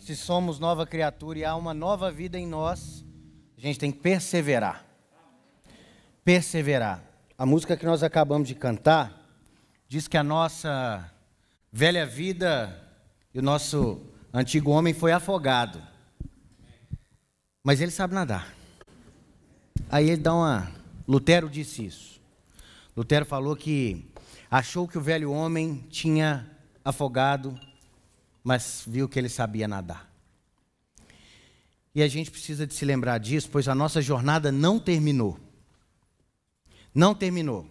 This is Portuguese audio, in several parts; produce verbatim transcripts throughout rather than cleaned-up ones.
se somos nova criatura e há uma nova vida em nós, a gente tem que perseverar. Perseverar. A música que nós acabamos de cantar diz que a nossa velha vida e o nosso antigo homem foi afogado. Mas ele sabe nadar. Aí ele dá uma... Lutero disse isso. Lutero falou que achou que o velho homem tinha afogado, mas viu que ele sabia nadar. E a gente precisa de se lembrar disso, pois a nossa jornada não terminou. Não terminou.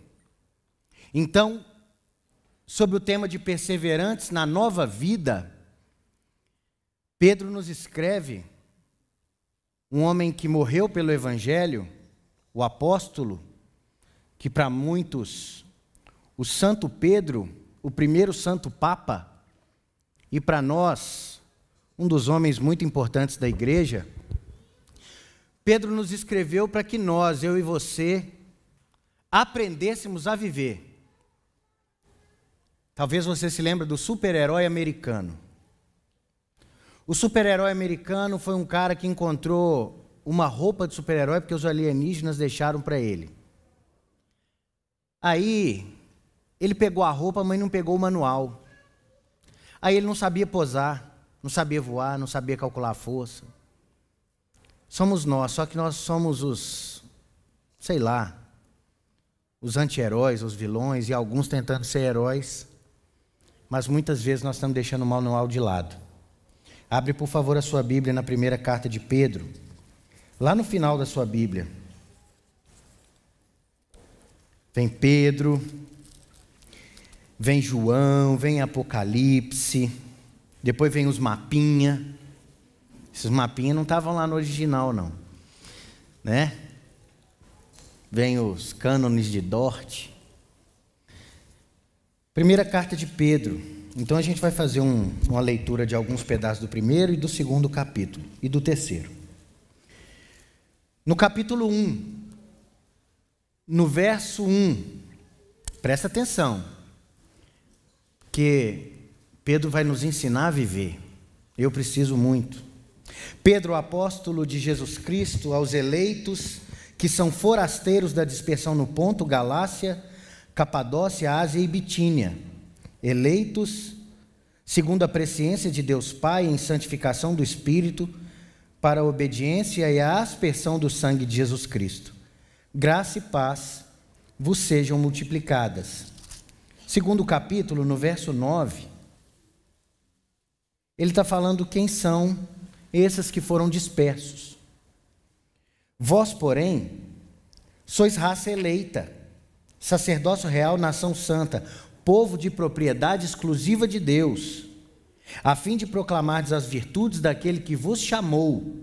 Então, sobre o tema de perseverantes na nova vida, Pedro nos escreve, um homem que morreu pelo Evangelho, o apóstolo, que para muitos, o Santo Pedro, o primeiro Santo Papa, e para nós, um dos homens muito importantes da igreja, Pedro nos escreveu para que nós, eu e você, aprendêssemos a viver. Talvez você se lembre do super-herói americano. O super-herói americano foi um cara que encontrou uma roupa de super-herói porque os alienígenas deixaram para ele. Aí, ele pegou a roupa, mas não pegou o manual. Aí ele não sabia posar, não sabia voar, não sabia calcular a força. Somos nós, só que nós somos os, sei lá, os anti-heróis, os vilões e alguns tentando ser heróis, mas muitas vezes nós estamos deixando o manual de lado. Abre, por favor, a sua Bíblia na primeira carta de Pedro, lá no final da sua Bíblia. Vem Pedro, vem João, vem Apocalipse, depois vem os mapinhas. Esses mapinhas não estavam lá no original, não, né? Vem os cânones de Dort. Primeira carta de Pedro. Então a gente vai fazer um, uma leitura de alguns pedaços do primeiro e do segundo capítulo, e do terceiro. No capítulo um, no verso um, presta atenção, que Pedro vai nos ensinar a viver. Eu preciso muito. Pedro, apóstolo de Jesus Cristo, aos eleitos que são forasteiros da dispersão no Ponto, Galácia, Capadócia, Ásia e Bitínia, eleitos, segundo a presciência de Deus Pai, em santificação do Espírito, para a obediência e a aspersão do sangue de Jesus Cristo. Graça e paz vos sejam multiplicadas. Segundo capítulo, no verso nove, ele está falando quem são esses que foram dispersos. Vós, porém, sois raça eleita, sacerdócio real, nação santa, povo de propriedade exclusiva de Deus, a fim de proclamardes as virtudes daquele que vos chamou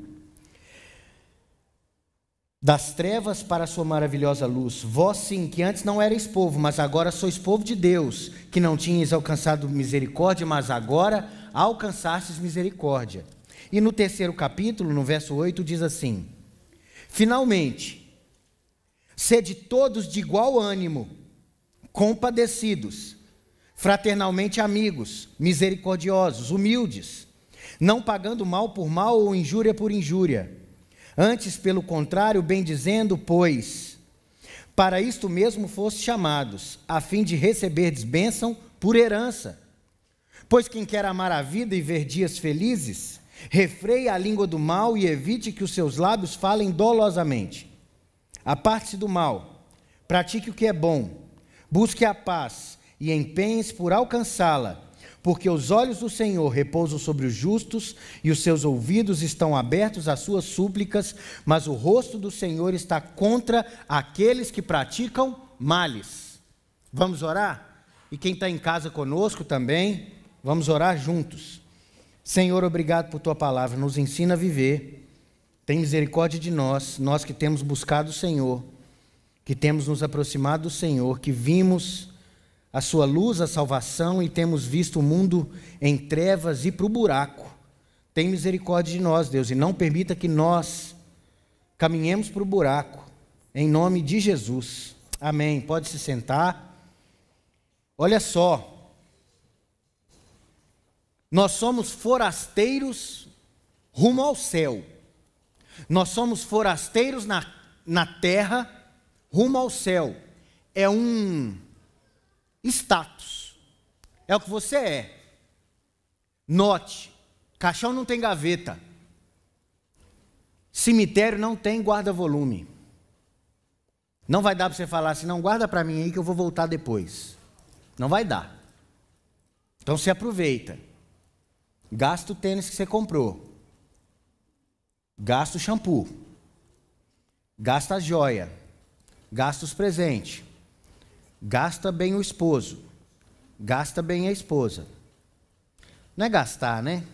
das trevas para a sua maravilhosa luz. Vós sim, que antes não erais povo, mas agora sois povo de Deus, que não tinhas alcançado misericórdia, mas agora alcançastes misericórdia. E no terceiro capítulo, no verso oito, diz assim: finalmente, sede todos de igual ânimo, compadecidos, fraternalmente amigos, misericordiosos, humildes, não pagando mal por mal ou injúria por injúria. Antes, pelo contrário, bendizendo, pois, para isto mesmo foste chamados, a fim de receberdes bênção por herança. Pois quem quer amar a vida e ver dias felizes, refreie a língua do mal e evite que os seus lábios falem dolosamente. Aparte-se do mal, pratique o que é bom, busque a paz e empenhe-se por alcançá-la, porque os olhos do Senhor repousam sobre os justos e os seus ouvidos estão abertos às suas súplicas, mas o rosto do Senhor está contra aqueles que praticam males. Vamos orar? E quem está em casa conosco também, vamos orar juntos. Senhor, obrigado por Tua palavra, nos ensina a viver. Tem misericórdia de nós, nós que temos buscado o Senhor, que temos nos aproximado do Senhor, que vimos a sua luz, a salvação, e temos visto o mundo em trevas e para o buraco. Tem misericórdia de nós, Deus, e não permita que nós caminhemos para o buraco, em nome de Jesus. Amém. Pode se sentar. Olha só, nós somos forasteiros rumo ao céu. Nós somos forasteiros na, na terra, rumo ao céu. É um status. É o que você é. Note, caixão não tem gaveta. Cemitério não tem guarda-volume. Não vai dar para você falar assim, não, guarda para mim aí que eu vou voltar depois. Não vai dar. Então se aproveita. Gasta o tênis que você comprou. Gasta o shampoo. Gasta a joia. Gasta os presentes. Gasta bem o esposo. Gasta bem a esposa. Não é gastar, né?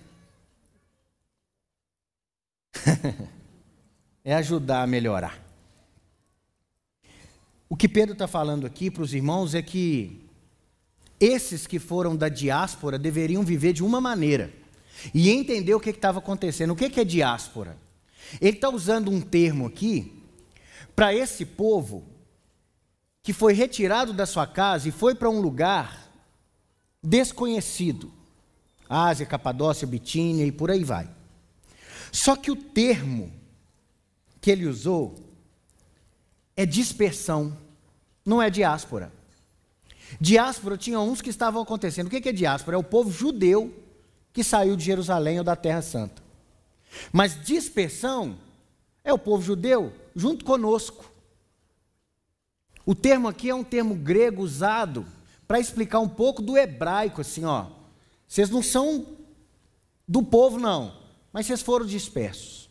É ajudar a melhorar. O que Pedro está falando aqui para os irmãos é que esses que foram da diáspora deveriam viver de uma maneira e entender o que estava acontecendo. O que, que é diáspora? Ele está usando um termo aqui para esse povo que foi retirado da sua casa e foi para um lugar desconhecido. Ásia, Capadócia, Bitínia e por aí vai. Só que o termo que ele usou é dispersão, não é diáspora. Diáspora tinha uns que estavam acontecendo. O que é diáspora? É o povo judeu que saiu de Jerusalém ou da Terra Santa. Mas dispersão é o povo judeu junto conosco. O termo aqui é um termo grego usado para explicar um pouco do hebraico, assim, ó. Vocês não são do povo, não, mas vocês foram dispersos.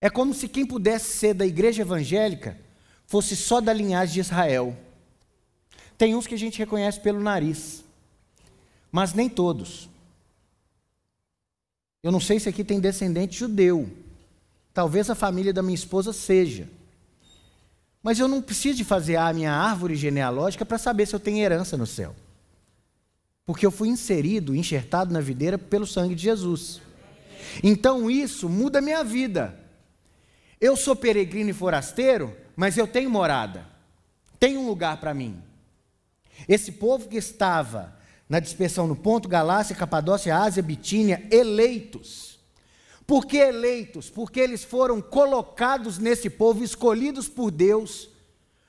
É como se quem pudesse ser da igreja evangélica fosse só da linhagem de Israel. Tem uns que a gente reconhece pelo nariz, mas nem todos. Eu não sei se aqui tem descendente judeu. Talvez a família da minha esposa seja. Mas eu não preciso de fazer a minha árvore genealógica para saber se eu tenho herança no céu. Porque eu fui inserido, enxertado na videira pelo sangue de Jesus. Então isso muda a minha vida. Eu sou peregrino e forasteiro, mas eu tenho morada. Tem um lugar para mim. Esse povo que estava na dispersão no Ponto, Galácia, Capadócia, Ásia, Bitínia, eleitos. Por que eleitos? Porque eles foram colocados nesse povo, escolhidos por Deus,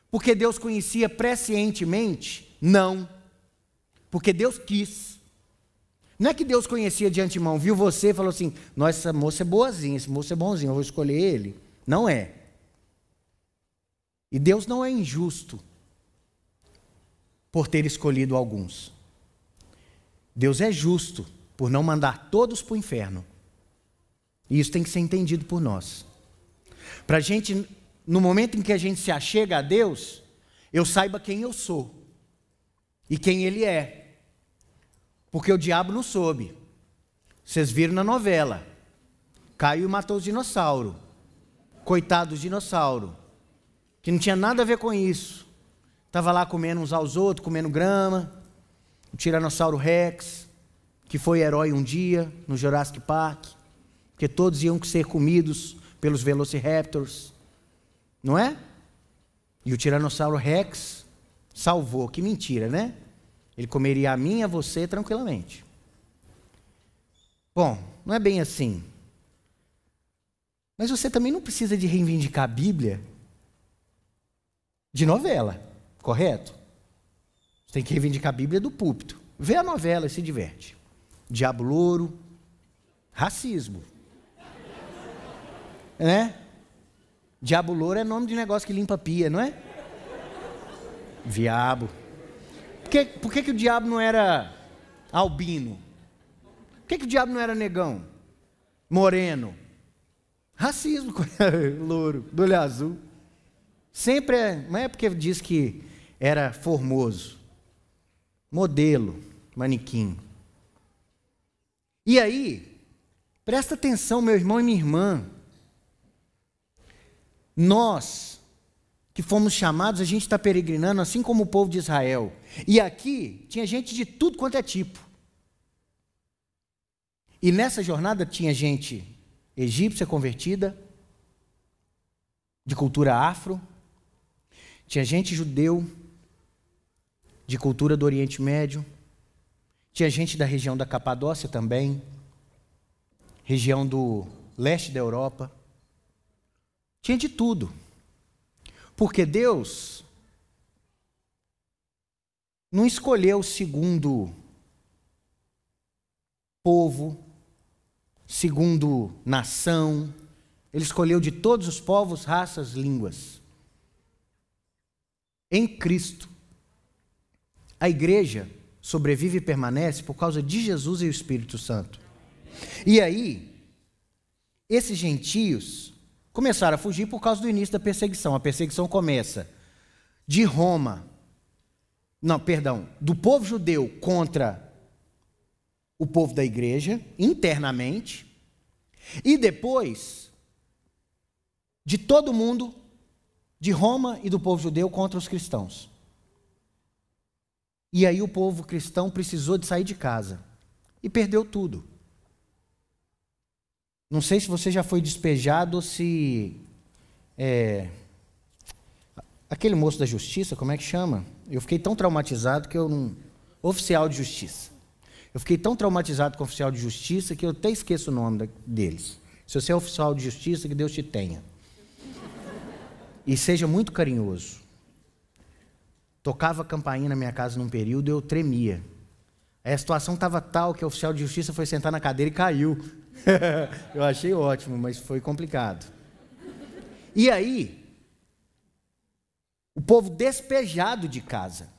porque Deus conhecia prescientemente? Não. Porque Deus quis. Não é que Deus conhecia de antemão, viu você e falou assim, nossa, essa moça é boazinha, esse moço é bonzinho, eu vou escolher ele. Não é. E Deus não é injusto por ter escolhido alguns. Deus é justo por não mandar todos para o inferno. E isso tem que ser entendido por nós. Para a gente, no momento em que a gente se achega a Deus, eu saiba quem eu sou e quem Ele é. Porque o diabo não soube. Vocês viram na novela. Caiu e matou os dinossauros. Coitado dos dinossauros. Que não tinha nada a ver com isso. Estava lá comendo uns aos outros, comendo grama. O Tiranossauro Rex, que foi herói um dia no Jurassic Park, porque todos iam ser comidos pelos Velociraptors, não é? E o Tiranossauro Rex salvou, que mentira, né? Ele comeria a mim e a você tranquilamente. Bom, não é bem assim. Mas você também não precisa de reivindicar a Bíblia de novela, correto? Você tem que reivindicar a Bíblia do púlpito. Vê a novela e se diverte. Diabo louro, racismo. Né? Diabo louro é nome de negócio que limpa pia, não é? Diabo. Por que, por que, que o diabo não era albino? Por que, que o diabo não era negão? Moreno. Racismo, louro, do olho azul. Sempre é, não é porque diz que era formoso. Modelo, manequim. E aí, presta atenção, meu irmão e minha irmã. Nós, que fomos chamados, a gente está peregrinando, assim como o povo de Israel. E aqui, tinha gente de tudo quanto é tipo. E nessa jornada tinha gente egípcia convertida, de cultura afro, tinha gente judeu, de cultura do Oriente Médio, tinha gente da região da Capadócia também, região do leste da Europa. Tinha de tudo. Porque Deus não escolheu segundo povo, segundo nação. Ele escolheu de todos os povos, raças, línguas. Em Cristo. A igreja sobrevive e permanece por causa de Jesus e o Espírito Santo. E aí, esses gentios começaram a fugir por causa do início da perseguição. A perseguição começa de Roma, não, perdão, do povo judeu contra o povo da igreja, internamente, e depois de todo mundo, de Roma e do povo judeu contra os cristãos. E aí o povo cristão precisou de sair de casa e perdeu tudo. Não sei se você já foi despejado ou se... É, aquele moço da justiça, como é que chama? Eu fiquei tão traumatizado que eu não... Oficial de justiça. Eu fiquei tão traumatizado com o oficial de justiça que eu até esqueço o nome deles. Se você é oficial de justiça, que Deus te tenha. E seja muito carinhoso. Tocava campainha na minha casa num período e eu tremia. Aí a situação estava tal que o oficial de justiça foi sentar na cadeira e caiu. Eu achei ótimo, mas foi complicado. E aí, o povo despejado de casa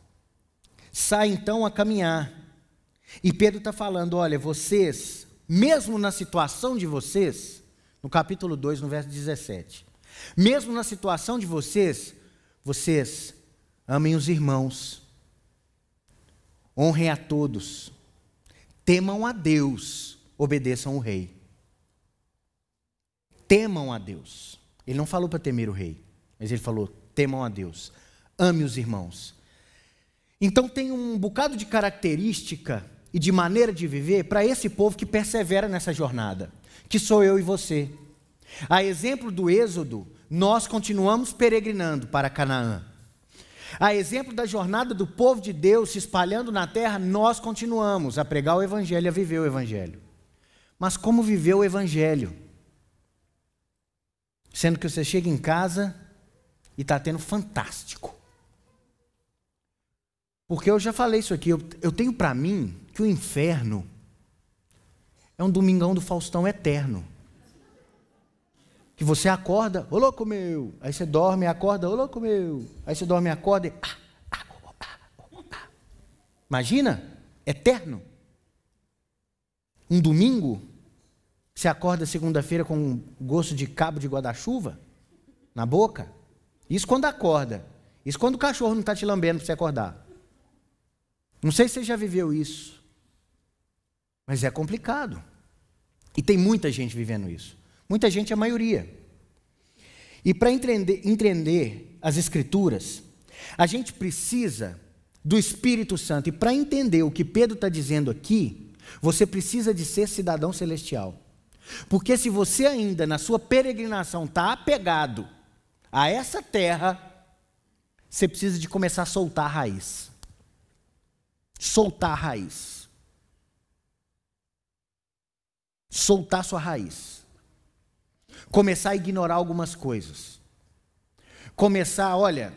sai então a caminhar. E Pedro está falando, olha, vocês, mesmo na situação de vocês, no capítulo dois, no verso dezessete, mesmo na situação de vocês, vocês... amem os irmãos, honrem a todos, temam a Deus, obedeçam o rei. Temam a Deus. Ele não falou para temer o rei, mas ele falou, temam a Deus, ame os irmãos. Então tem um bocado de característica e de maneira de viver para esse povo que persevera nessa jornada, que sou eu e você. A exemplo do Êxodo, nós continuamos peregrinando para Canaã. A exemplo da jornada do povo de Deus se espalhando na terra, nós continuamos a pregar o evangelho, a viver o evangelho. Mas como viver o evangelho? Sendo que você chega em casa e está tendo fantástico. Porque eu já falei isso aqui, eu, eu tenho para mim que o inferno é um domingão do Faustão eterno. Que você acorda, ô louco meu, aí você dorme e acorda, ô louco meu, aí você dorme e acorda e... Ah, ah, oh, ah, oh, ah. Imagina, eterno. Um domingo, você acorda segunda-feira com um gosto de cabo de guarda-chuva na boca. Isso quando acorda, isso quando o cachorro não está te lambendo para você acordar. Não sei se você já viveu isso, mas é complicado. E tem muita gente vivendo isso. Muita gente, a maioria. E para entender, entender as Escrituras, a gente precisa do Espírito Santo. E para entender o que Pedro está dizendo aqui, você precisa de ser cidadão celestial. Porque se você ainda, na sua peregrinação, está apegado a essa terra, você precisa de começar a soltar a raiz. Soltar a raiz. Soltar sua raiz. Começar a ignorar algumas coisas. Começar, olha,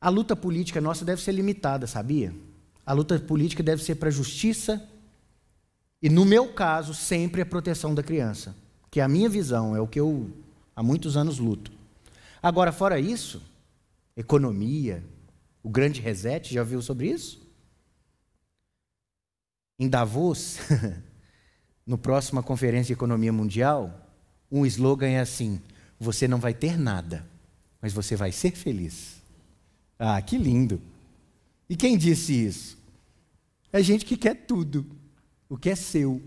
a luta política nossa deve ser limitada, sabia? A luta política deve ser para a justiça e, no meu caso, sempre a proteção da criança, que é a minha visão, é o que eu há muitos anos luto. Agora, fora isso, economia, o grande reset, já ouviu sobre isso? Em Davos... No próximo Conferência de Economia Mundial, um slogan é assim, você não vai ter nada, mas você vai ser feliz. Ah, que lindo! E quem disse isso? É gente que quer tudo, o que é seu.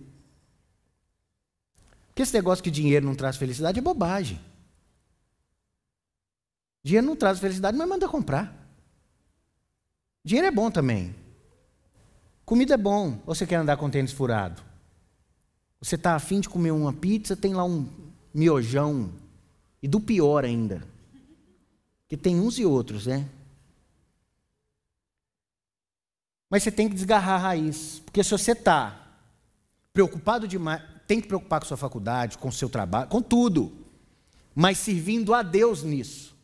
Porque esse negócio que dinheiro não traz felicidade é bobagem. Dinheiro não traz felicidade, mas manda comprar. Dinheiro é bom também. Comida é bom, ou você quer andar com tênis furado? Você está afim de comer uma pizza, tem lá um miojão, e do pior ainda, que tem uns e outros, né? Mas você tem que desgarrar a raiz, porque se você está preocupado demais, tem que preocupar com sua faculdade, com seu trabalho, com tudo, mas servindo a Deus nisso.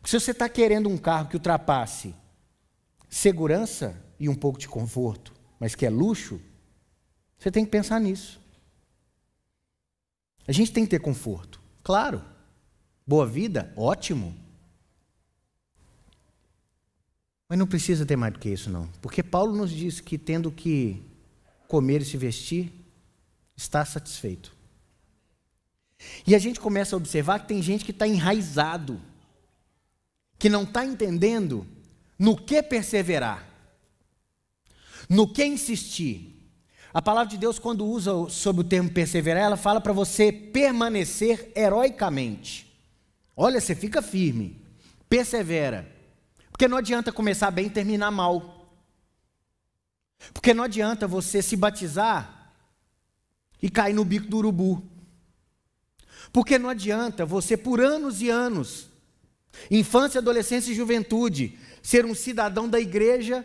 Porque se você está querendo um carro que ultrapasse segurança e um pouco de conforto, mas que é luxo, você tem que pensar nisso. A gente tem que ter conforto, claro. Boa vida, ótimo. Mas não precisa ter mais do que isso, não. Porque Paulo nos diz que tendo que comer e se vestir, está satisfeito. E a gente começa a observar que tem gente que está enraizado, que não está entendendo no que perseverar, no que insistir. A palavra de Deus, quando usa sobre o termo perseverar, ela fala para você permanecer heroicamente. Olha, você fica firme, persevera. Porque não adianta começar bem e terminar mal. Porque não adianta você se batizar e cair no bico do urubu. Porque não adianta você, por anos e anos, infância, adolescência e juventude, ser um cidadão da igreja,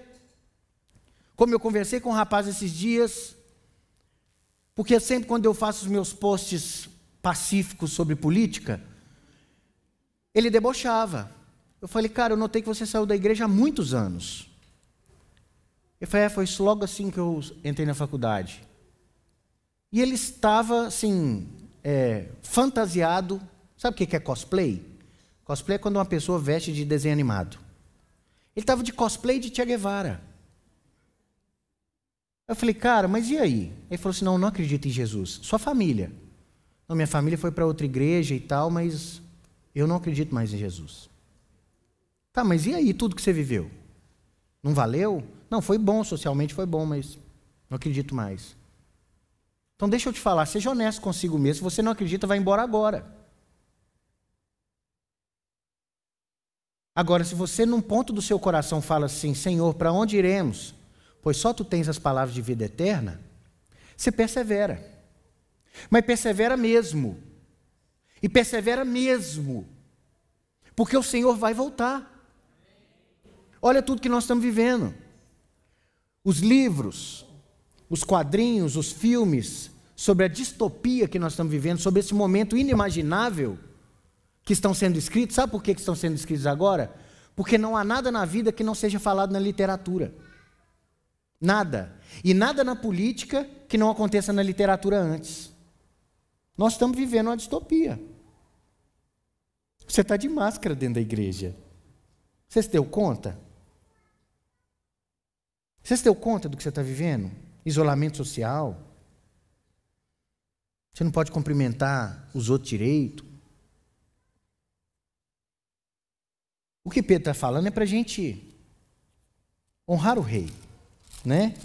como eu conversei com um rapaz esses dias, porque sempre quando eu faço os meus posts pacíficos sobre política, ele debochava. Eu falei, cara, eu notei que você saiu da igreja há muitos anos. Eu falei, é, foi logo assim que eu entrei na faculdade. E ele estava, assim, é, fantasiado. Sabe o que é cosplay? Cosplay é quando uma pessoa veste de desenho animado. Ele estava de cosplay de Che Guevara. Eu falei, cara, mas e aí? Ele falou assim, não, não acredito em Jesus. Sua família. Não, minha família foi para outra igreja e tal, mas eu não acredito mais em Jesus. Tá, mas e aí tudo que você viveu? Não valeu? Não, foi bom, socialmente foi bom, mas não acredito mais. Então deixa eu te falar, seja honesto consigo mesmo, se você não acredita, vai embora agora. Agora, se você num ponto do seu coração fala assim, Senhor, para onde iremos? Pois só tu tens as palavras de vida eterna, você persevera. Mas persevera mesmo. E persevera mesmo. Porque o Senhor vai voltar. Olha tudo que nós estamos vivendo. Os livros, os quadrinhos, os filmes, sobre a distopia que nós estamos vivendo, sobre esse momento inimaginável que estão sendo escritos. Sabe por que estão sendo escritos agora? Porque não há nada na vida que não seja falado na literatura. Nada. E nada na política que não aconteça na literatura antes. Nós estamos vivendo uma distopia. Você está de máscara dentro da igreja. Você se deu conta? Você se deu conta do que você está vivendo? Isolamento social? Você não pode cumprimentar os outros direito? O que Pedro está falando é para a gente honrar o rei, né?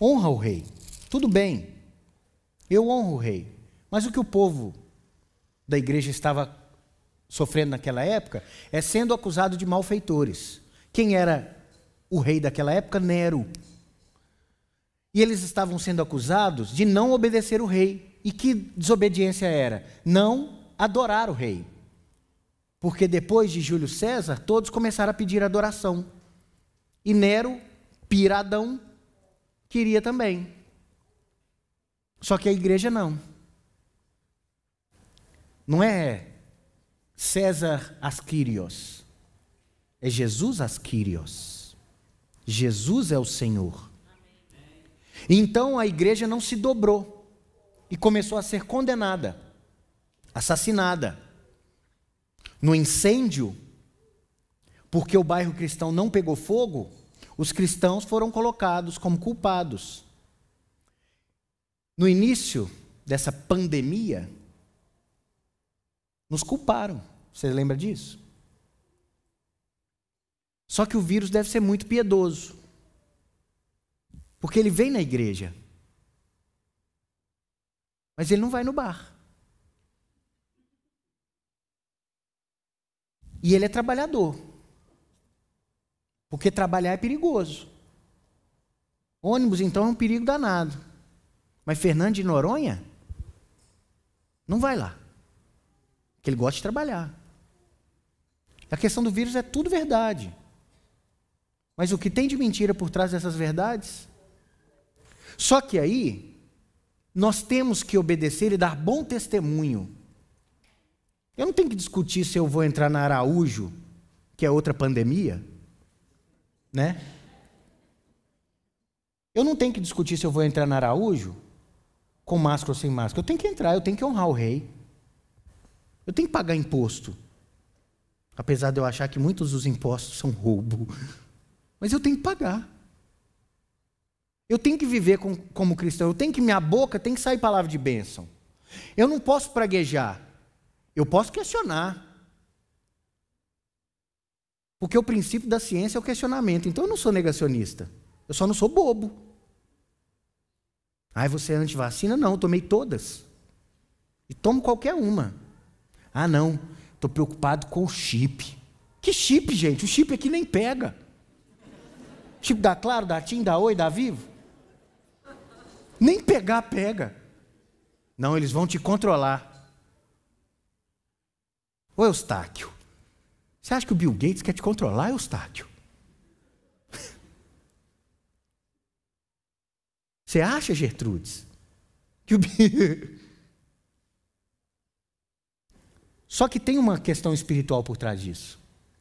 Honra o rei. Tudo bem, eu honro o rei. Mas o que o povo da igreja estava sofrendo naquela época, é sendo acusado de malfeitores. Quem era o rei daquela época? Nero. E eles estavam sendo acusados de não obedecer o rei. E que desobediência era? Não adorar o rei. Porque depois de Júlio César, todos começaram a pedir adoração. E Nero, piradão, queria também. Só que a igreja não. Não é César Asquírios, é Jesus Asquírios, Jesus é o Senhor. Então a igreja não se dobrou e começou a ser condenada, assassinada, no incêndio, porque o bairro cristão não pegou fogo, os cristãos foram colocados como culpados. No início dessa pandemia, nos culparam. Você lembra disso? Só que o vírus deve ser muito piedoso. Porque ele vem na igreja. Mas ele não vai no bar. E ele é trabalhador. Porque trabalhar é perigoso. Ônibus, então, é um perigo danado. Mas Fernando de Noronha não vai lá. Que ele gosta de trabalhar. A questão do vírus é tudo verdade. Mas o que tem de mentira por trás dessas verdades? Só que aí, nós temos que obedecer e dar bom testemunho. Eu não tenho que discutir se eu vou entrar na Araújo, que é outra pandemia, né? Eu não tenho que discutir se eu vou entrar na Araújo com máscara ou sem máscara. Eu tenho que entrar, eu tenho que honrar o rei. Eu tenho que pagar imposto. Apesar de eu achar que muitos dos impostos são roubo. Mas eu tenho que pagar. Eu tenho que viver com, como cristão. Eu tenho que, minha boca tem que sair palavra de bênção. Eu não posso praguejar. Eu posso questionar. Porque o princípio da ciência é o questionamento. Então eu não sou negacionista. Eu só não sou bobo. Ah, você é antivacina? Não, eu tomei todas. E tomo qualquer uma. Ah, não, estou preocupado com o chip. Que chip, gente? O chip aqui nem pega. Chip da Claro, da TIM, da Oi, da Vivo? Nem pegar, pega. Não, eles vão te controlar. Ô Eustáquio, você acha que o Bill Gates quer te controlar, Eustáquio? Você acha, Gertrudes? Que o... Só que tem uma questão espiritual por trás disso.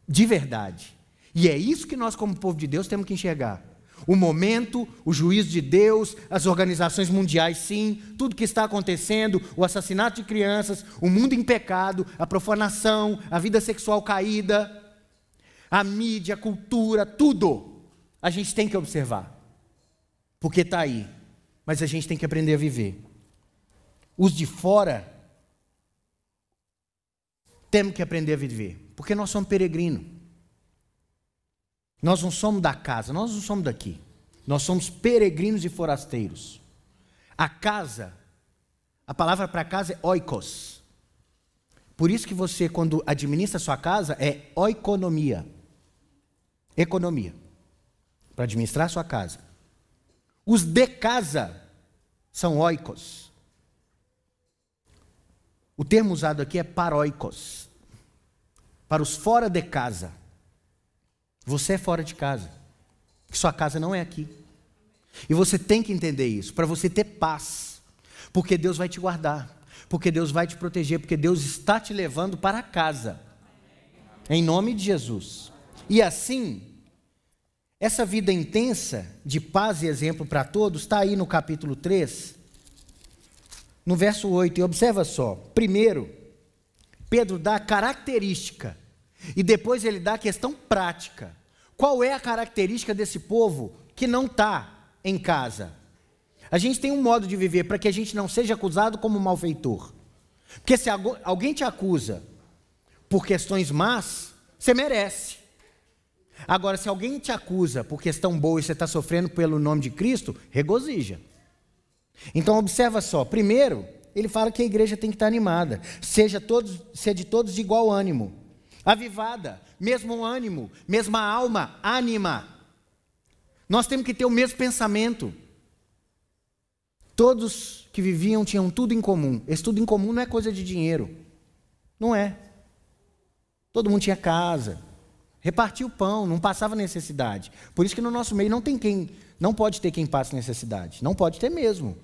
De verdade. E é isso que nós, como povo de Deus, temos que enxergar. O momento, o juízo de Deus, as organizações mundiais, sim, tudo que está acontecendo, o assassinato de crianças, o mundo em pecado, a profanação, a vida sexual caída, a mídia, a cultura, tudo. A gente tem que observar. Porque está aí, mas a gente tem que aprender a viver. Os de fora, temos que aprender a viver, porque nós somos peregrinos. Nós não somos da casa, nós não somos daqui. Nós somos peregrinos e forasteiros. A casa, a palavra para casa é oikos. Por isso que você, quando administra a sua casa, é oikonomia. Economia, para administrar a sua casa. Os de casa são oikos. O termo usado aqui é paroikos. Para os fora de casa. Você é fora de casa. Sua casa não é aqui. E você tem que entender isso, para você ter paz. Porque Deus vai te guardar. Porque Deus vai te proteger. Porque Deus está te levando para casa. Em nome de Jesus. E assim... Essa vida intensa de paz e exemplo para todos está aí no capítulo três, no verso oito. E observa só, primeiro, Pedro dá a característica e depois ele dá a questão prática. Qual é a característica desse povo que não está em casa? A gente tem um modo de viver para que a gente não seja acusado como malfeitor. Porque se alguém te acusa por questões más, você merece. Agora, se alguém te acusa por questão boa e você está sofrendo pelo nome de Cristo, regozija. Então, observa só. Primeiro, ele fala que a igreja tem que estar animada. Seja todos, seja de todos de igual ânimo. Avivada, mesmo ânimo, mesma alma, ânima. Nós temos que ter o mesmo pensamento. Todos que viviam tinham tudo em comum. Esse tudo em comum não é coisa de dinheiro. Não é. Todo mundo tinha casa. Repartia o pão, não passava necessidade. Por isso que no nosso meio não tem quem, não pode ter quem passe necessidade. Não pode ter mesmo.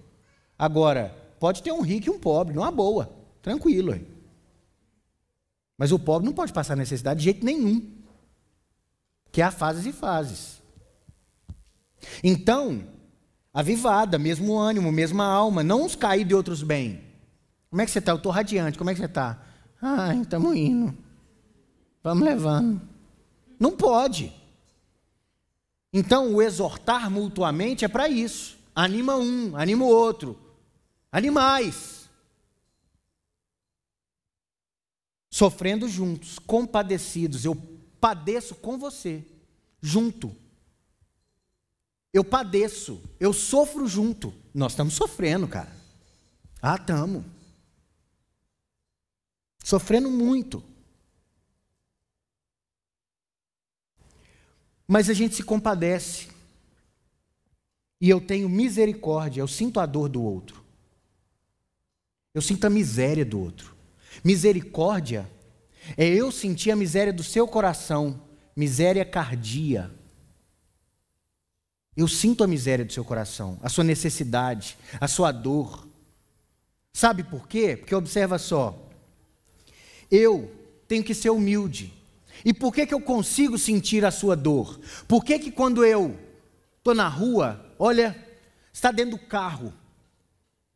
Agora, pode ter um rico e um pobre, numa boa, tranquilo. Hein? Mas o pobre não pode passar necessidade de jeito nenhum. Que há fases e fases. Então, avivada, mesmo ânimo, mesma alma, não uns cair de outros bem. Como é que você está? Eu estou radiante, como é que você está? Ai, estamos indo. Vamos levando. Não pode. Então, o exortar mutuamente é para isso. Anima um, anima o outro. Animais. Sofrendo juntos, compadecidos. Eu padeço com você, junto. Eu padeço, eu sofro junto. Nós estamos sofrendo, cara. Ah, estamos. Sofrendo muito. Mas a gente se compadece. E eu tenho misericórdia, eu sinto a dor do outro. Eu sinto a miséria do outro. Misericórdia é eu sentir a miséria do seu coração, miséria cardia. Eu sinto a miséria do seu coração, a sua necessidade, a sua dor. Sabe por quê? Porque observa só, eu tenho que ser humilde. E por que que eu consigo sentir a sua dor? Por que que quando eu estou na rua, olha, está dentro do carro.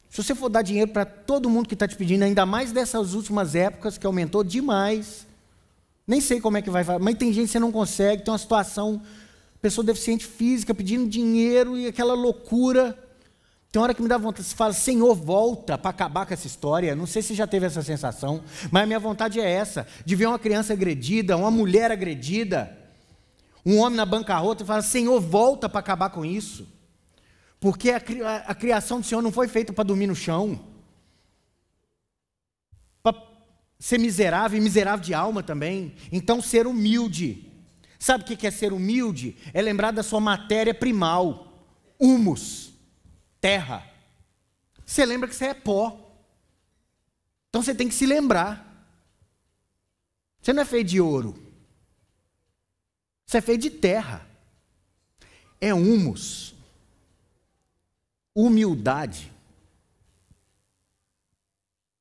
Se você for dar dinheiro para todo mundo que está te pedindo, ainda mais dessas últimas épocas que aumentou demais, nem sei como é que vai, mas tem gente que você não consegue, tem uma situação, pessoa deficiente física pedindo dinheiro e aquela loucura. Tem hora que me dá vontade, você fala, Senhor, volta para acabar com essa história. Não sei se já teve essa sensação, mas a minha vontade é essa, de ver uma criança agredida, uma mulher agredida, um homem na bancarrota e fala, Senhor, volta para acabar com isso. Porque a, a, a criação do Senhor não foi feita para dormir no chão, para ser miserável e miserável de alma também. Então, ser humilde. Sabe o que é ser humilde? É lembrar da sua matéria primal, humus. Terra, você lembra que você é pó, então você tem que se lembrar, você não é feito de ouro, você é feito de terra, é humus, humildade,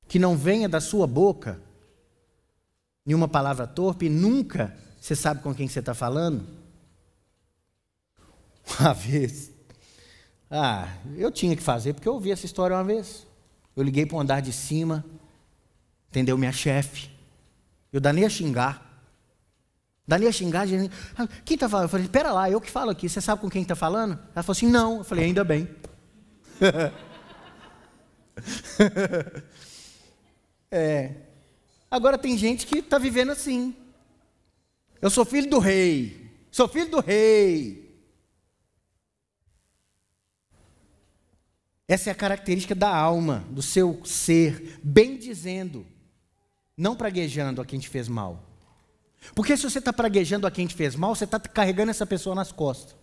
que não venha da sua boca nenhuma palavra torpe, e nunca você sabe com quem você está falando. Uma vez, Ah, eu tinha que fazer, porque eu ouvi essa história uma vez. Eu liguei para o andar de cima, entendeu? Minha chefe. Eu danei a xingar. Danei a xingar. Gente... Ah, quem está falando? Eu falei, espera lá, eu que falo aqui. Você sabe com quem está falando? Ela falou assim, não. Eu falei, ainda bem. É. Agora tem gente que está vivendo assim. Eu sou filho do rei. Sou filho do rei. Essa é a característica da alma, do seu ser, bem dizendo, não praguejando a quem te fez mal. Porque se você está praguejando a quem te fez mal, você está carregando essa pessoa nas costas.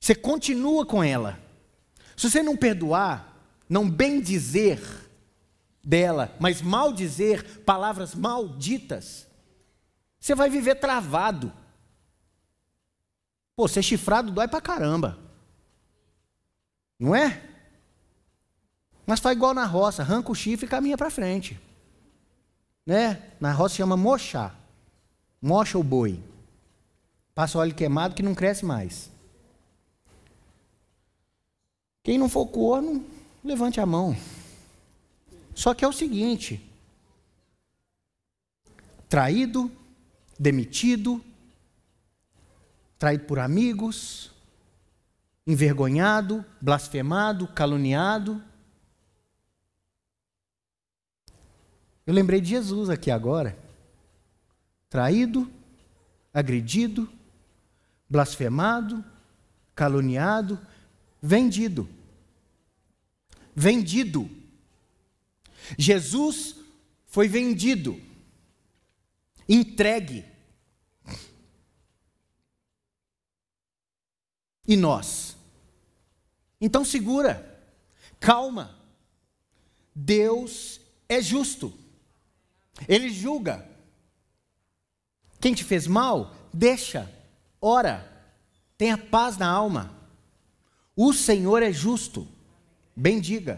Você continua com ela. Se você não perdoar, não bem dizer dela, mas mal dizer, palavras malditas, você vai viver travado. Pô, ser chifrado dói pra caramba. Não é? Mas faz igual na roça, arranca o chifre e caminha para frente. Né? Na roça se chama mochar. Mocha o boi. Passa óleo queimado que não cresce mais. Quem não for corno, levante a mão. Só que é o seguinte. Traído, demitido, traído por amigos... envergonhado, blasfemado, caluniado. Eu lembrei de Jesus aqui agora. Traído, agredido, blasfemado, caluniado, vendido. Vendido. Jesus foi vendido, entregue. E nós? Então segura, calma, Deus é justo, Ele julga, quem te fez mal, deixa, ora, tenha paz na alma, o Senhor é justo, bendiga,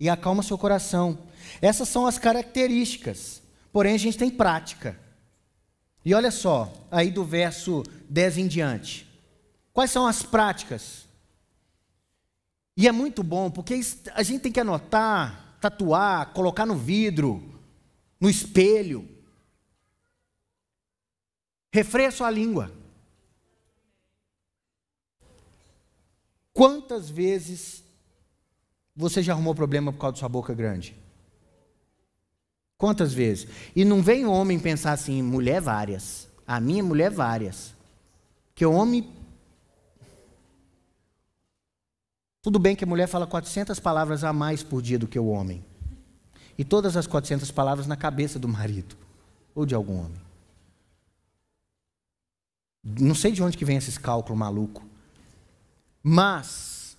e acalma seu coração. Essas são as características, porém a gente tem prática, e olha só, aí do verso dez em diante, quais são as práticas? E é muito bom, porque a gente tem que anotar, tatuar, colocar no vidro, no espelho. Refreia sua língua. Quantas vezes você já arrumou problema por causa da sua boca grande? Quantas vezes? E não vem homem pensar assim, mulher várias. A minha mulher várias. Porque o homem... Tudo bem que a mulher fala quatrocentas palavras a mais por dia do que o homem. E todas as quatrocentas palavras na cabeça do marido, ou de algum homem. Não sei de onde que vem esses cálculos malucos. Mas,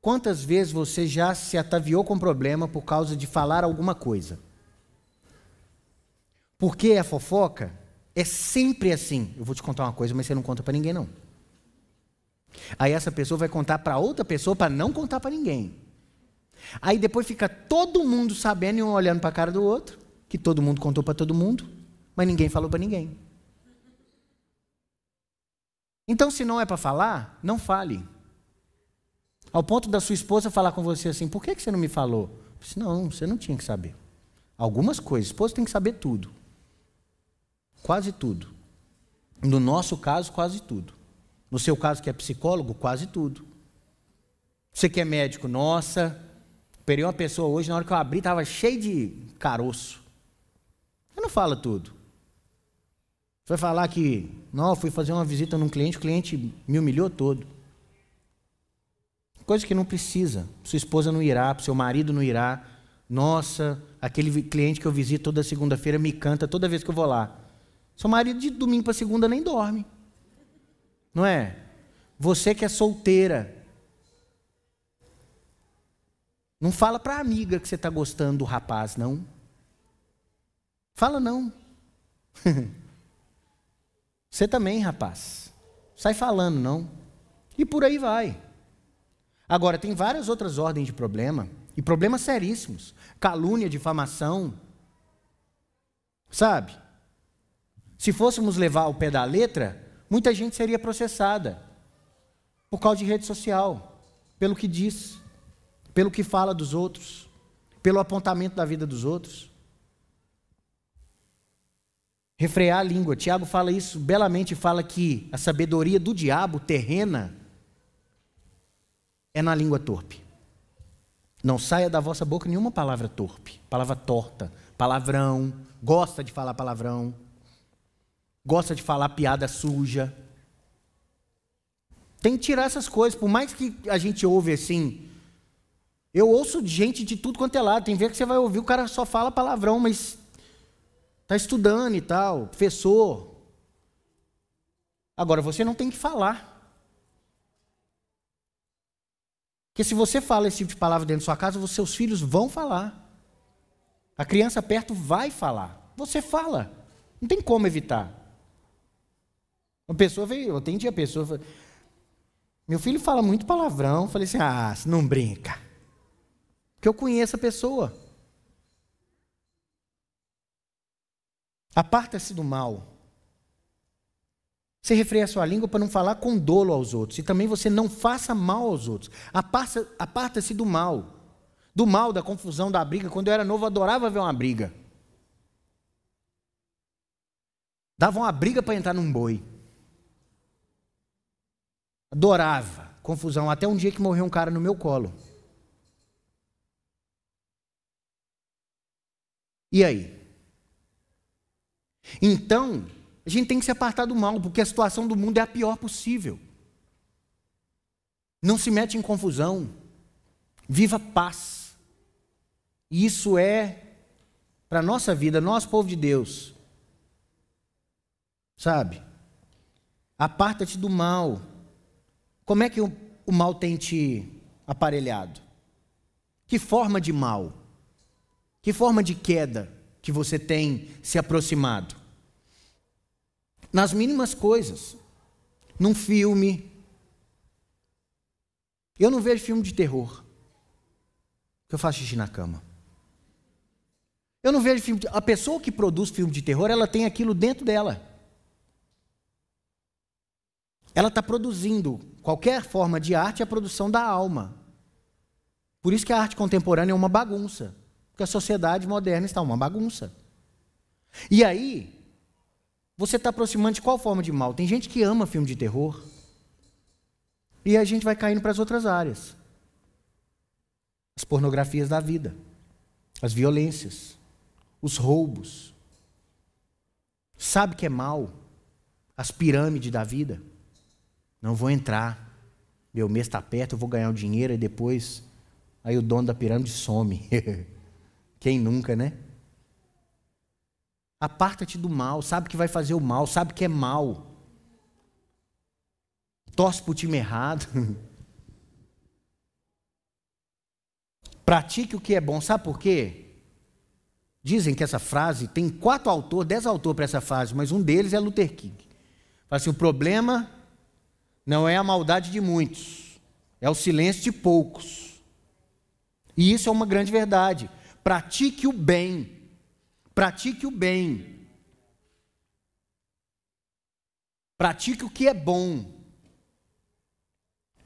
quantas vezes você já se ataviou com problema por causa de falar alguma coisa? Porque a fofoca é sempre assim. Eu vou te contar uma coisa, mas você não conta para ninguém não. Aí essa pessoa vai contar para outra pessoa para não contar para ninguém. Aí depois fica todo mundo sabendo e um olhando para a cara do outro, que todo mundo contou para todo mundo, mas ninguém falou para ninguém. Então, se não é para falar, não fale. Ao ponto da sua esposa falar com você assim, por que você não me falou? Eu disse, não, você não tinha que saber. Algumas coisas, a esposa tem que saber tudo. Quase tudo. No nosso caso, quase tudo. No seu caso, que é psicólogo, quase tudo. Você que é médico, nossa, operei uma pessoa hoje, na hora que eu abri, estava cheio de caroço. Você não fala tudo. Você vai falar que, não, eu fui fazer uma visita num cliente, o cliente me humilhou todo. Coisa que não precisa. Sua esposa não irá, seu marido não irá. Nossa, aquele cliente que eu visito toda segunda-feira me canta toda vez que eu vou lá. Seu marido de domingo para segunda nem dorme. Não é? Você que é solteira, não fala para a amiga que você está gostando do rapaz, não. Fala não. Você também, rapaz. Sai falando, não. E por aí vai. Agora, tem várias outras ordens de problema, e problemas seríssimos. Calúnia, difamação. Sabe? Se fôssemos levar ao pé da letra, muita gente seria processada por causa de rede social, pelo que diz, pelo que fala dos outros, pelo apontamento da vida dos outros. Refrear a língua. Tiago fala isso belamente, fala que a sabedoria do diabo, terrena, é na língua torpe. Não saia da vossa boca nenhuma palavra torpe, palavra torta, palavrão, gosta de falar palavrão, gosta de falar piada suja. Tem que tirar essas coisas, por mais que a gente ouve assim... Eu ouço gente de tudo quanto é lado. Tem ver que você vai ouvir, o cara só fala palavrão, mas está estudando e tal, professor. Agora, você não tem que falar. Porque se você fala esse tipo de palavra dentro da sua casa, os seus filhos vão falar. A criança perto vai falar. Você fala. Não tem como evitar. Uma pessoa veio, eu atendi a pessoa, falei, meu filho fala muito palavrão. Eu falei assim, ah, não brinca. Porque eu conheço a pessoa. Aparta-se do mal. Você refreia a sua língua para não falar com dolo aos outros. E também você não faça mal aos outros. Aparta-se do mal. Do mal, da confusão, da briga. Quando eu era novo, eu adorava ver uma briga. Dava uma briga para entrar num boi. Adorava confusão. Até um dia que morreu um cara no meu colo. E aí? Então... a gente tem que se apartar do mal, porque a situação do mundo é a pior possível. Não se mete em confusão. Viva paz. E isso é para a nossa vida, nosso povo de Deus. Sabe? Aparta-te do mal. Como é que o, o mal tem te aparelhado? Que forma de mal? Que forma de queda que você tem se aproximado? Nas mínimas coisas, num filme. Eu não vejo filme de terror, porque eu faço xixi na cama. Eu não vejo filme de... A pessoa que produz filme de terror, ela tem aquilo dentro dela. Ela está produzindo qualquer forma de arte, é a produção da alma. Por isso que a arte contemporânea é uma bagunça, porque a sociedade moderna está uma bagunça. E aí... você está aproximando de qual forma de mal? Tem gente que ama filme de terror. E a gente vai caindo para as outras áreas. As pornografias da vida. As violências. Os roubos. Sabe que é mal? As pirâmides da vida. Não vou entrar. Meu mês está perto, eu vou ganhar o dinheiro e depois... aí o dono da pirâmide some. Quem nunca, né? Aparta-te do mal, sabe que vai fazer o mal, sabe que é mal. Torce para o time errado. Pratique o que é bom, sabe por quê? Dizem que essa frase, tem quatro autores, dez autores para essa frase, mas um deles é Luther King. Fala assim, o problema não é a maldade de muitos, é o silêncio de poucos. E isso é uma grande verdade. Pratique o bem. Pratique o bem. Pratique o que é bom.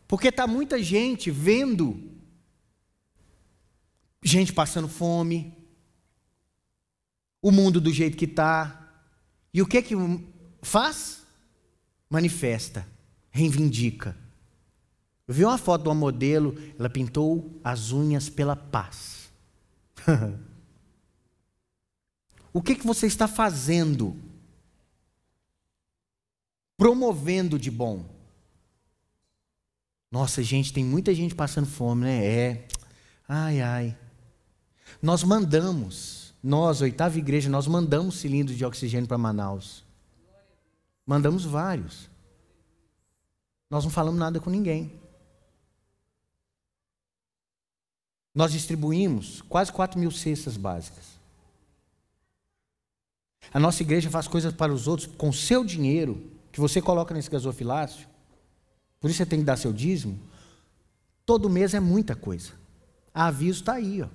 Porque está muita gente vendo gente passando fome, o mundo do jeito que está. E o que é que faz? Manifesta, reivindica. Eu vi uma foto de uma modelo, ela pintou as unhas pela paz. O que é que você está fazendo? Promovendo de bom. Nossa, gente, tem muita gente passando fome, né? É. Ai, ai. Nós mandamos, nós, Oitava Igreja, nós mandamos cilindros de oxigênio para Manaus. Mandamos vários. Nós não falamos nada com ninguém. Nós distribuímos quase quatro mil cestas básicas. A nossa igreja faz coisas para os outros com seu dinheiro, que você coloca nesse gasofilácio. Por isso você tem que dar seu dízimo. Todo mês é muita coisa. A aviso está aí, ó.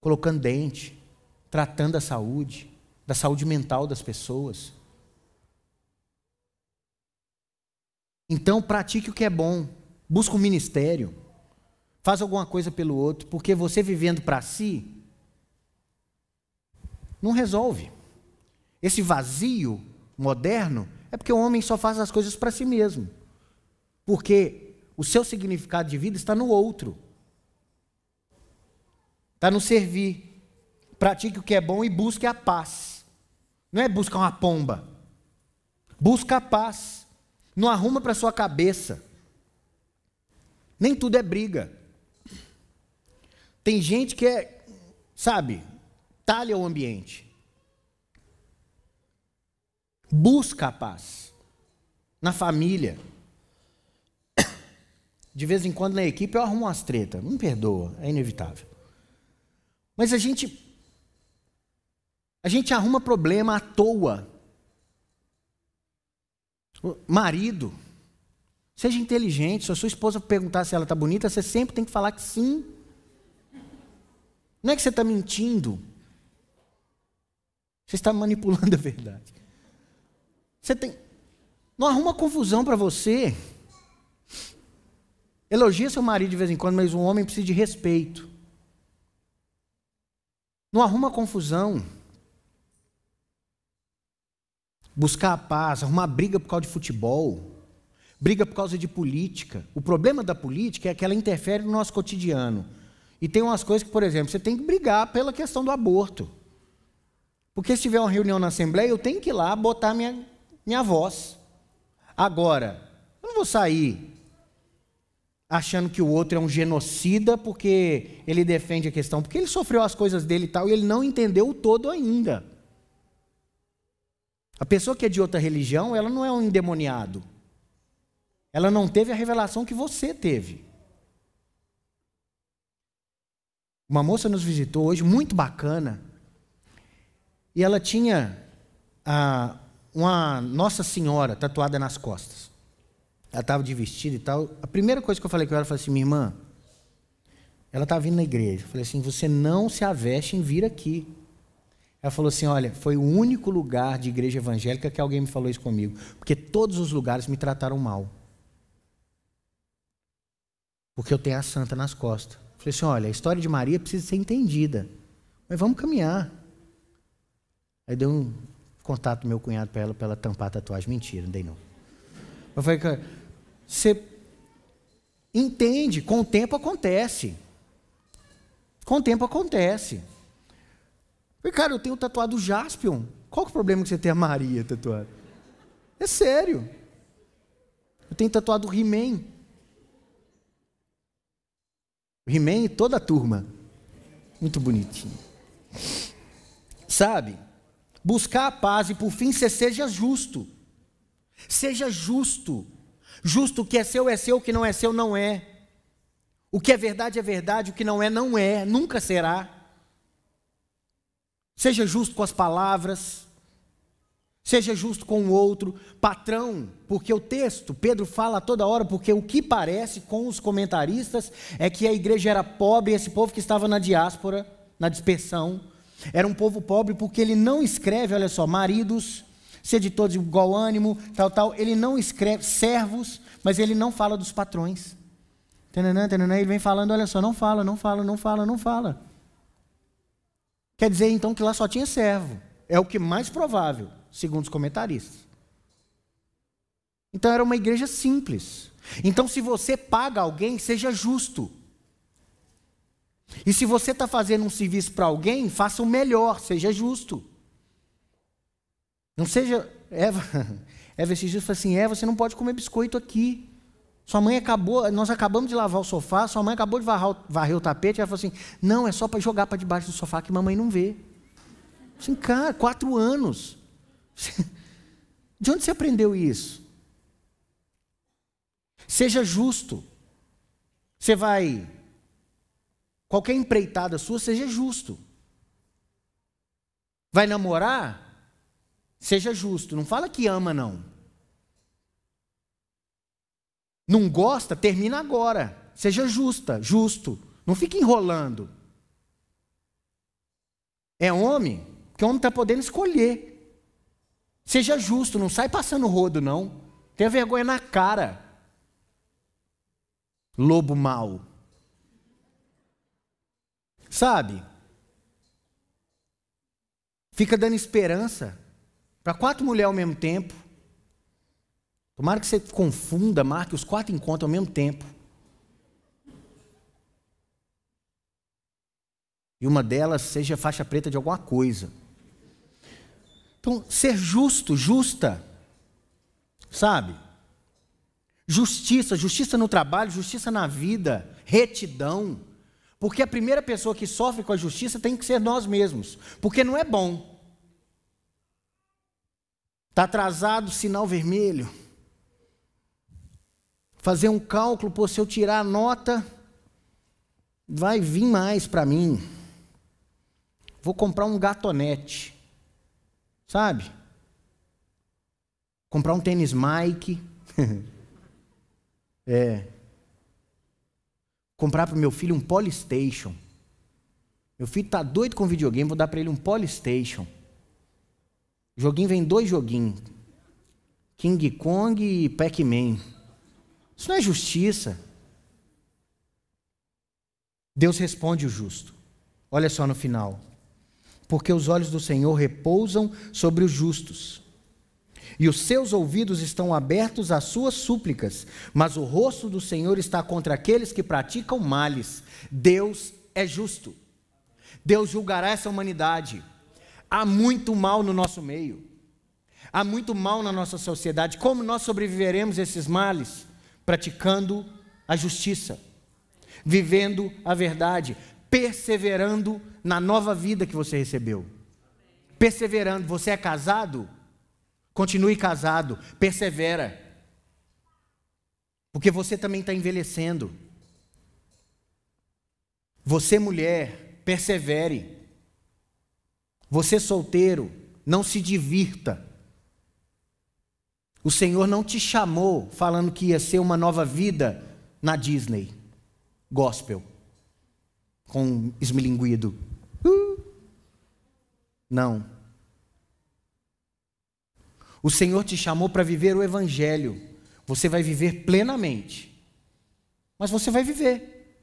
Colocando dente, tratando a saúde, da saúde mental das pessoas. Então, pratique o que é bom. Busca um ministério. Faz alguma coisa pelo outro, porque você vivendo para si não resolve. Esse vazio moderno é porque o homem só faz as coisas para si mesmo. Porque o seu significado de vida está no outro. Está no servir. Pratique o que é bom e busque a paz. Não é buscar uma pomba. Busca a paz. Não arruma para sua cabeça. Nem tudo é briga. Tem gente que é, sabe, talha o ambiente. Busca a paz. Na família. De vez em quando na equipe eu arrumo umas tretas. Me perdoa, é inevitável. Mas a gente... A gente arruma problema à toa. Marido, seja inteligente. Se a sua esposa perguntar se ela está bonita, você sempre tem que falar que sim. Não é que você está mentindo. Você está manipulando a verdade. Você tem... Não arruma confusão para você. Elogia seu marido de vez em quando, mas um homem precisa de respeito. Não arruma confusão. Buscar a paz, arrumar briga por causa de futebol, briga por causa de política. O problema da política é que ela interfere no nosso cotidiano. E tem umas coisas que, por exemplo, você tem que brigar pela questão do aborto. Porque se tiver uma reunião na Assembleia, eu tenho que ir lá botar minha, minha voz. Agora, eu não vou sair achando que o outro é um genocida porque ele defende a questão, porque ele sofreu as coisas dele e tal, e ele não entendeu o todo ainda. A pessoa que é de outra religião, ela não é um endemoniado. Ela não teve a revelação que você teve. Uma moça nos visitou hoje, muito bacana, e ela tinha ah, uma Nossa Senhora tatuada nas costas. Ela estava de vestido e tal. A primeira coisa que eu falei com ela, eu falei assim, minha irmã, ela está vindo na igreja. Eu falei assim, você não se aveste em vir aqui. Ela falou assim, olha, foi o único lugar de igreja evangélica que alguém me falou isso comigo, porque todos os lugares me trataram mal. Porque eu tenho a santa nas costas. Eu falei assim, olha, a história de Maria precisa ser entendida, mas vamos caminhar. Aí dei um contato do meu cunhado para ela, para ela tampar a tatuagem. Mentira, não dei não. Eu falei, cara, você entende, com o tempo acontece. Com o tempo acontece. Cara, eu tenho tatuado o Jaspion. Qual que é o problema que você tem a Maria tatuada? É sério. Eu tenho tatuado o Rimei. O Rimei e toda a turma. Muito bonitinho. Sabe? Buscar a paz e por fim você seja justo. Seja justo. Justo, o que é seu é seu, o que não é seu não é. O que é verdade é verdade, o que não é não é. Nunca será. Seja justo com as palavras, Seja justo com o outro, patrão, porque o texto, Pedro fala toda hora, porque o que parece com os comentaristas é que a igreja era pobre, esse povo que estava na diáspora, na dispersão, era um povo pobre porque ele não escreve, olha só, maridos, sede de todos igual ânimo, tal, tal, ele não escreve, servos, mas ele não fala dos patrões. Tananã, tananã, ele vem falando, olha só, não fala, não fala, não fala, não fala. Quer dizer então que lá só tinha servo, é o que mais provável. Segundo os comentaristas. Então era uma igreja simples. Então se você paga alguém, seja justo. E se você está fazendo um serviço para alguém, faça o melhor, seja justo. Não seja... Eva, Eva esses dias falou assim, Eva, você não pode comer biscoito aqui. Sua mãe acabou, nós acabamos de lavar o sofá, sua mãe acabou de varrer, varrer o tapete, ela falou assim, não, é só para jogar para debaixo do sofá que mamãe não vê. Assim, cara, quatro anos... De onde você aprendeu isso? Seja justo. Você vai... Qualquer empreitada sua, seja justo. Vai namorar? Seja justo. Não fala que ama, não. Não gosta? Termina agora. Seja justa, justo. Não fique enrolando. É homem? Porque o homem está podendo escolher. Seja justo, não sai passando rodo, não. Tenha vergonha na cara. Lobo mau. Sabe? Fica dando esperança para quatro mulheres ao mesmo tempo. Tomara que você confunda, marque os quatro encontros ao mesmo tempo. E uma delas seja faixa preta de alguma coisa. Então, ser justo, justa, sabe? Justiça, justiça no trabalho, justiça na vida, retidão. Porque a primeira pessoa que sofre com a justiça tem que ser nós mesmos. Porque não é bom. Está atrasado, sinal vermelho. Fazer um cálculo, pô, se eu tirar a nota, vai vir mais para mim. Vou comprar um gatonete. Sabe? Comprar um tênis Nike. É. Comprar para o meu filho um Polystation. Meu filho tá doido com videogame, vou dar para ele um Polystation. Joguinho vem dois joguinhos. King Kong e Pac-Man. Isso não é justiça. Deus responde o justo. Olha só no final. Porque os olhos do Senhor repousam sobre os justos, e os seus ouvidos estão abertos às suas súplicas, mas o rosto do Senhor está contra aqueles que praticam males. Deus é justo. Deus julgará essa humanidade. Há muito mal no nosso meio. Há muito mal na nossa sociedade. Como nós sobreviveremos a esses males? Praticando a justiça, vivendo a verdade, perseverando na nova vida que você recebeu. Perseverando. Você é casado? Continue casado. Persevera. Porque você também está envelhecendo. Você, mulher, persevere. Você, solteiro, não se divirta. O Senhor não te chamou falando que ia ser uma nova vida na Disney Gospel. Com esmilinguido. Uh! Não. O Senhor te chamou para viver o Evangelho. Você vai viver plenamente. Mas você vai viver.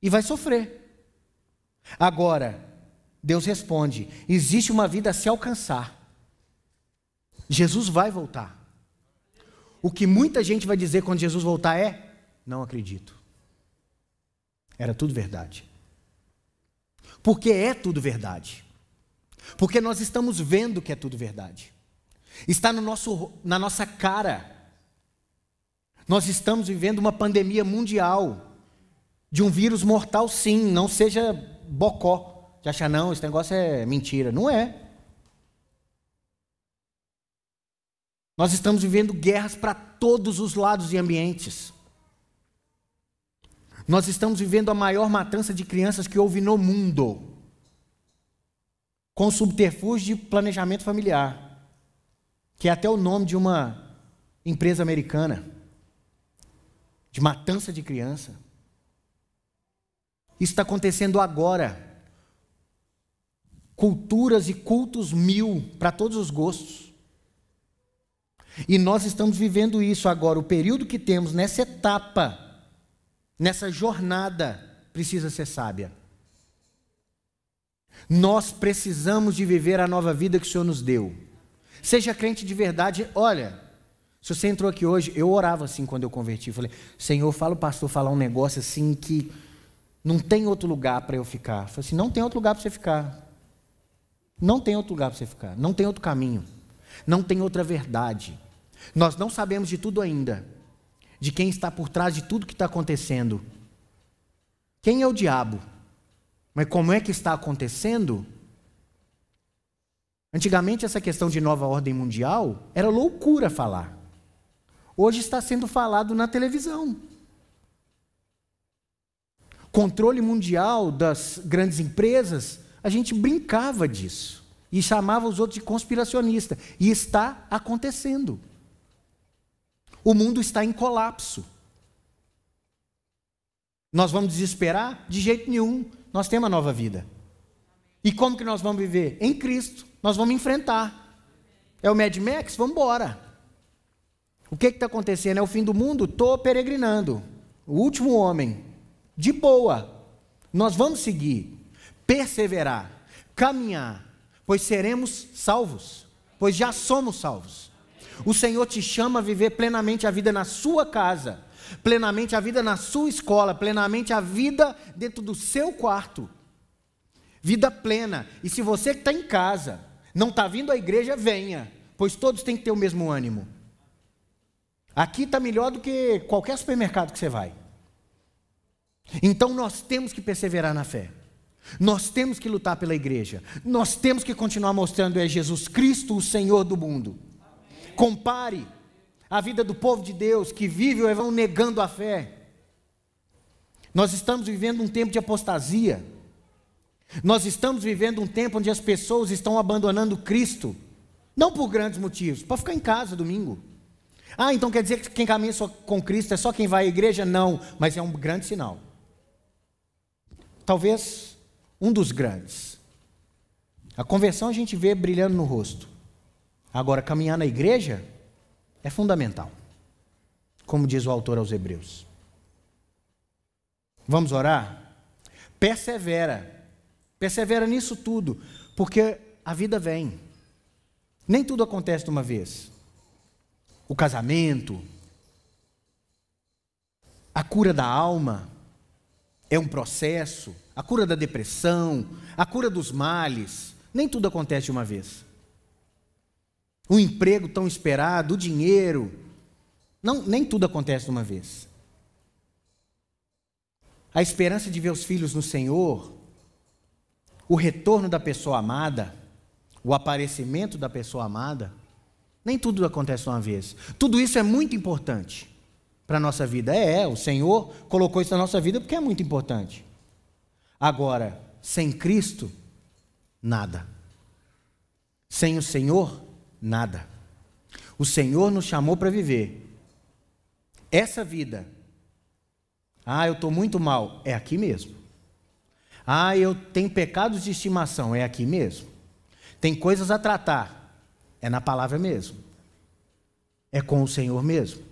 E vai sofrer. Agora, Deus responde. Existe uma vida a se alcançar. Jesus vai voltar. O que muita gente vai dizer quando Jesus voltar é: não acredito. Era tudo verdade. Porque é tudo verdade. Porque nós estamos vendo que é tudo verdade. Está no nosso, na nossa cara. Nós estamos vivendo uma pandemia mundial de um vírus mortal, sim. Não seja bocó de achar, não, esse negócio é mentira. Não é. Nós estamos vivendo guerras para todos os lados e ambientes. Nós estamos vivendo a maior matança de crianças que houve no mundo. Com subterfúgio de planejamento familiar. que é até o nome de uma empresa americana, de matança de criança. Isso está acontecendo agora. Culturas e cultos mil, para todos os gostos. E nós estamos vivendo isso agora. O período que temos nessa etapa, nessa jornada, precisa ser sábia. Nós precisamos de viver a nova vida que o Senhor nos deu. Seja crente de verdade. Olha, se você entrou aqui hoje, eu orava assim quando eu converti. Falei, Senhor, fala o pastor falar um negócio assim que não tem outro lugar para eu ficar. Eu falei assim, não tem outro lugar para você ficar. Não tem outro lugar para você ficar, não tem outro caminho, não tem outra verdade. Nós não sabemos de tudo ainda, de quem está por trás de tudo que está acontecendo. Quem é o diabo? Mas como é que está acontecendo? Antigamente essa questão de nova ordem mundial era loucura falar. Hoje está sendo falado na televisão. Controle mundial das grandes empresas. A gente brincava disso e chamava os outros de conspiracionista. E está acontecendo. O mundo está em colapso. Nós vamos desesperar? De jeito nenhum. Nós temos a nova vida. E como que nós vamos viver? Em Cristo. Nós vamos enfrentar. É o Mad Max? Vamos embora. O que está acontecendo? É o fim do mundo? Estou peregrinando. O último homem. De boa. Nós vamos seguir. Perseverar, caminhar, pois seremos salvos, pois já somos salvos. O Senhor te chama a viver plenamente a vida na sua casa, plenamente a vida na sua escola, plenamente a vida dentro do seu quarto. Vida plena. E se você que está em casa, não está vindo à igreja, venha, pois todos têm que ter o mesmo ânimo. Aqui está melhor do que qualquer supermercado que você vai. Então nós temos que perseverar na fé. Nós temos que lutar pela igreja. Nós temos que continuar mostrando é Jesus Cristo, o Senhor do mundo. Amém. Compare a vida do povo de Deus que vive o evangelho negando a fé. Nós estamos vivendo um tempo de apostasia. Nós estamos vivendo um tempo onde as pessoas estão abandonando Cristo. Não por grandes motivos, para ficar em casa domingo. Ah, então quer dizer que quem caminha só com Cristo é só quem vai à igreja? Não, mas é um grande sinal. Talvez um dos grandes. A conversão a gente vê brilhando no rosto. Agora, caminhar na igreja é fundamental, como diz o autor aos Hebreus. Vamos orar? Persevera. Persevera nisso tudo, porque a vida vem. Nem tudo acontece de uma vez. O casamento, a cura da alma é um processo. A cura da depressão, a cura dos males, nem tudo acontece de uma vez. O emprego tão esperado, o dinheiro, não, nem tudo acontece de uma vez. A esperança de ver os filhos no Senhor, o retorno da pessoa amada, o aparecimento da pessoa amada, nem tudo acontece de uma vez. Tudo isso é muito importante para a nossa vida. É, é, o Senhor colocou isso na nossa vida porque é muito importante. Agora, sem Cristo, nada. Sem o Senhor, nada. O Senhor nos chamou para viver essa vida. Ah, eu estou muito mal. É aqui mesmo. Ah, eu tenho pecados de estimação. É aqui mesmo. Tem coisas a tratar. É na palavra mesmo. É com o Senhor mesmo.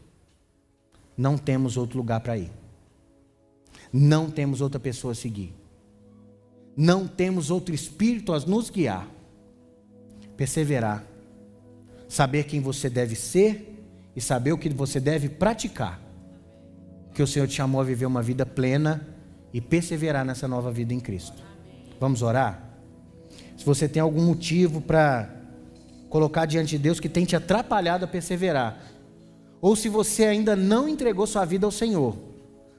Não temos outro lugar para ir. Não temos outra pessoa a seguir. Não temos outro espírito a nos guiar. Perseverar. Saber quem você deve ser e saber o que você deve praticar. Que o Senhor te chamou a viver uma vida plena e perseverar nessa nova vida em Cristo. Vamos orar? Se você tem algum motivo para colocar diante de Deus que tem te atrapalhado a perseverar, ou se você ainda não entregou sua vida ao Senhor,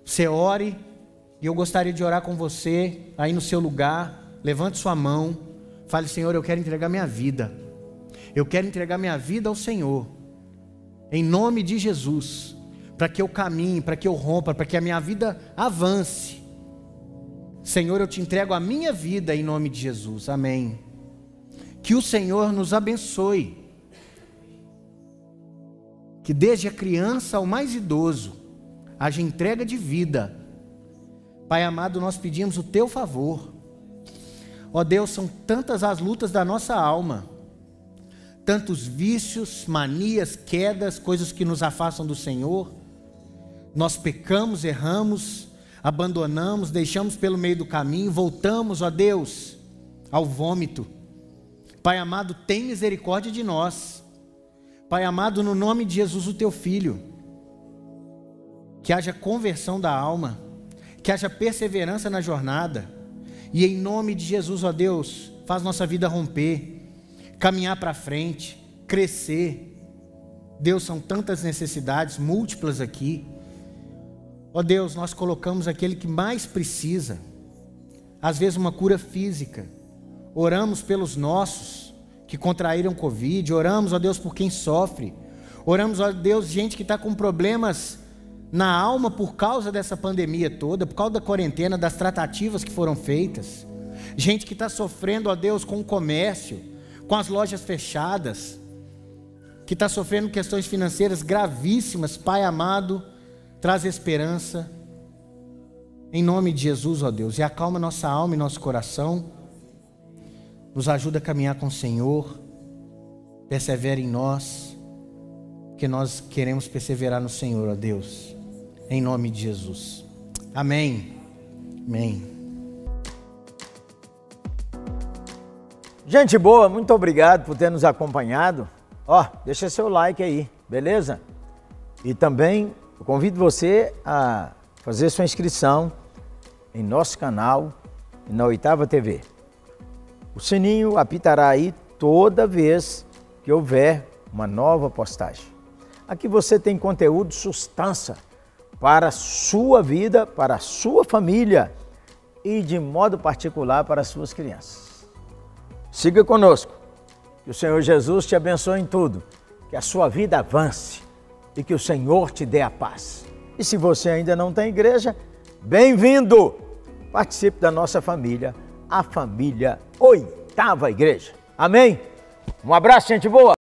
você ore. E eu gostaria de orar com você, aí no seu lugar, levante sua mão, fale, Senhor, eu quero entregar minha vida, eu quero entregar minha vida ao Senhor, em nome de Jesus, para que eu caminhe, para que eu rompa, para que a minha vida avance. Senhor, eu te entrego a minha vida em nome de Jesus, amém. Que o Senhor nos abençoe, que desde a criança ao mais idoso haja entrega de vida. Pai amado, nós pedimos o teu favor. Ó Deus, são tantas as lutas da nossa alma, tantos vícios, manias, quedas, coisas que nos afastam do Senhor. Nós pecamos, erramos, abandonamos, deixamos pelo meio do caminho, voltamos, ó Deus, ao vômito. Pai amado, tem misericórdia de nós. Pai amado, no nome de Jesus, o teu filho, que haja conversão da alma, que haja perseverança na jornada, e em nome de Jesus, ó Deus, faz nossa vida romper, caminhar para frente, crescer. Deus, são tantas necessidades múltiplas aqui. Ó Deus, nós colocamos aquele que mais precisa, às vezes uma cura física. Oramos pelos nossos que contraíram Covid, oramos, ó Deus, por quem sofre, oramos, ó Deus, gente que está com problemas na alma por causa dessa pandemia toda, por causa da quarentena, das tratativas que foram feitas, gente que está sofrendo, ó Deus, com o comércio, com as lojas fechadas, que está sofrendo questões financeiras gravíssimas. Pai amado, traz esperança, em nome de Jesus, ó Deus, e acalma nossa alma e nosso coração. Nos ajuda a caminhar com o Senhor, persevera em nós, porque nós queremos perseverar no Senhor, ó Deus, em nome de Jesus. Amém. Amém. Gente boa, muito obrigado por ter nos acompanhado. Ó, deixa seu like aí, beleza? E também eu convido você a fazer sua inscrição em nosso canal e na Oitava T V. O sininho apitará aí toda vez que houver uma nova postagem. Aqui você tem conteúdo sustância para a sua vida, para a sua família e de modo particular para as suas crianças. Siga conosco, que o Senhor Jesus te abençoe em tudo, que a sua vida avance e que o Senhor te dê a paz. E se você ainda não tem igreja, bem-vindo! Participe da nossa família, a família Oitava Igreja. Amém? Um abraço, gente boa!